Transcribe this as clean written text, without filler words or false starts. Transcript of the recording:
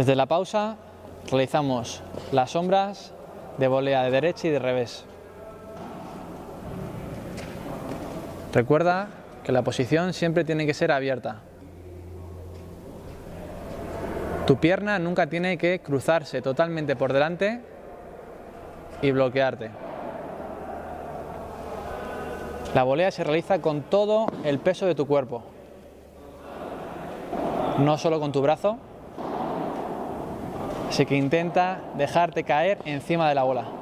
Desde la pausa realizamos las sombras de volea de derecha y de revés. Recuerda que la posición siempre tiene que ser abierta. Tu pierna nunca tiene que cruzarse totalmente por delante y bloquearte. La volea se realiza con todo el peso de tu cuerpo, no solo con tu brazo, así que intenta dejarte caer encima de la bola.